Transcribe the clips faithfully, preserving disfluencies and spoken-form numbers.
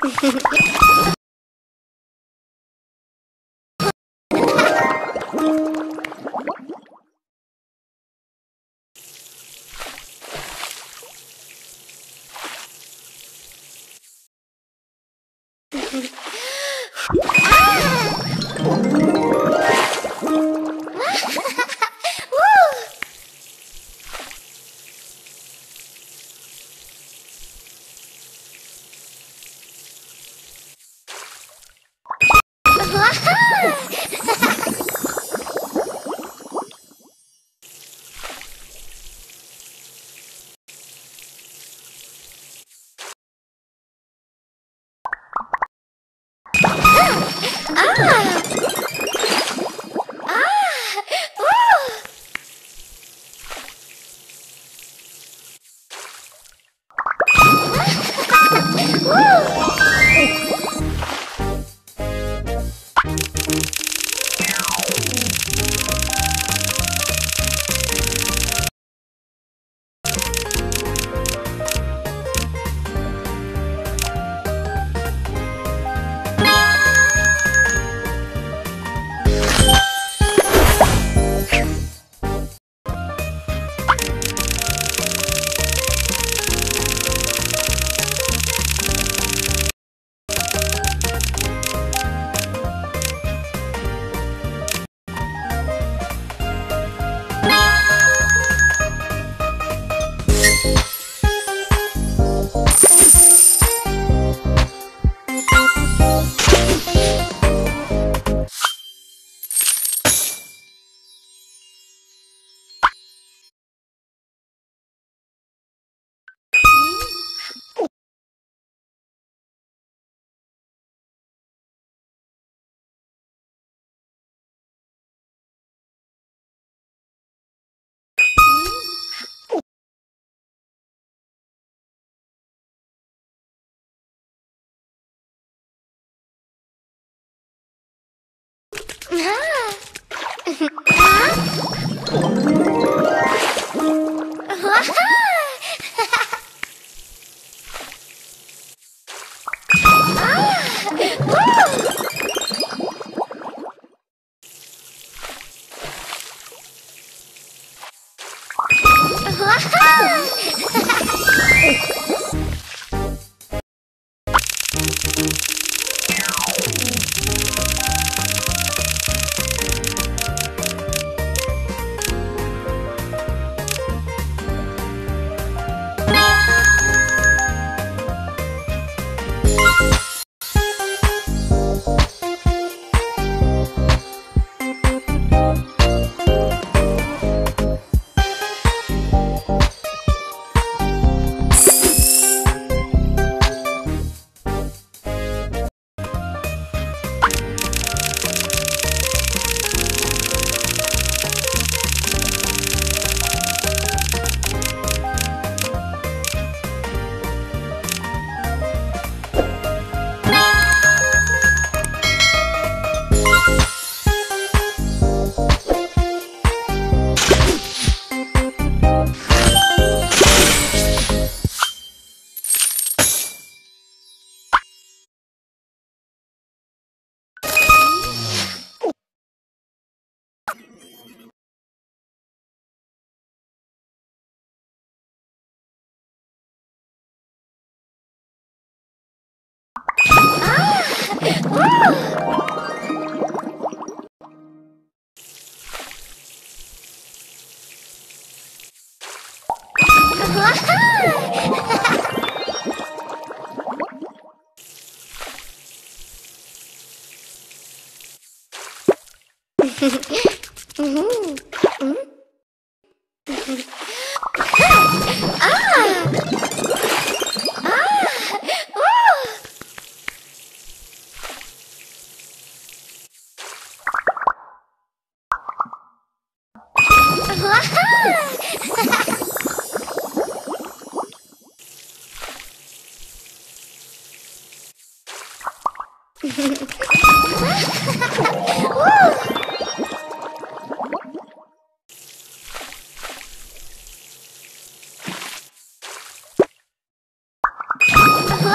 Wow!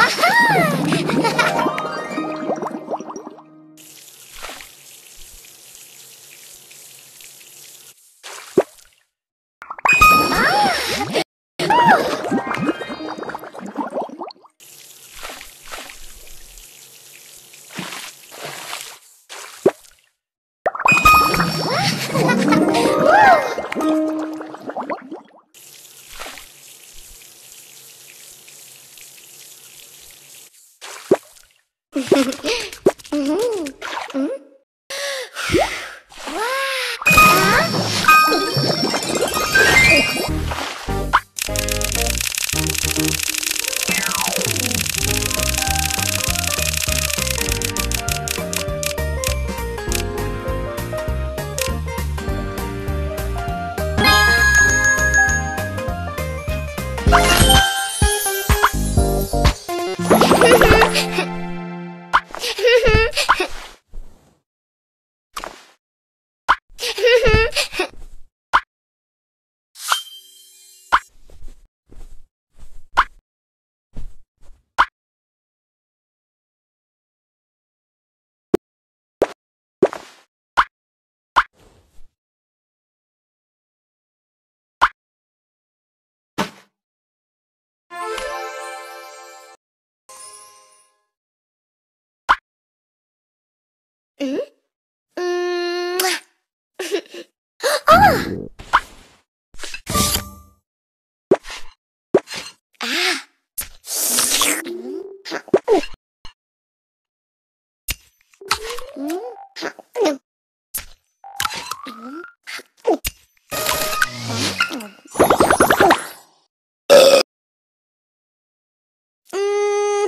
Mm-hmm. Mm-hmm. Ah! Ah! Mm-hmm. Huh? Huh? Hmm? Hmm. Hmm. Hmm.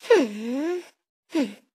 Hmm. Hmm.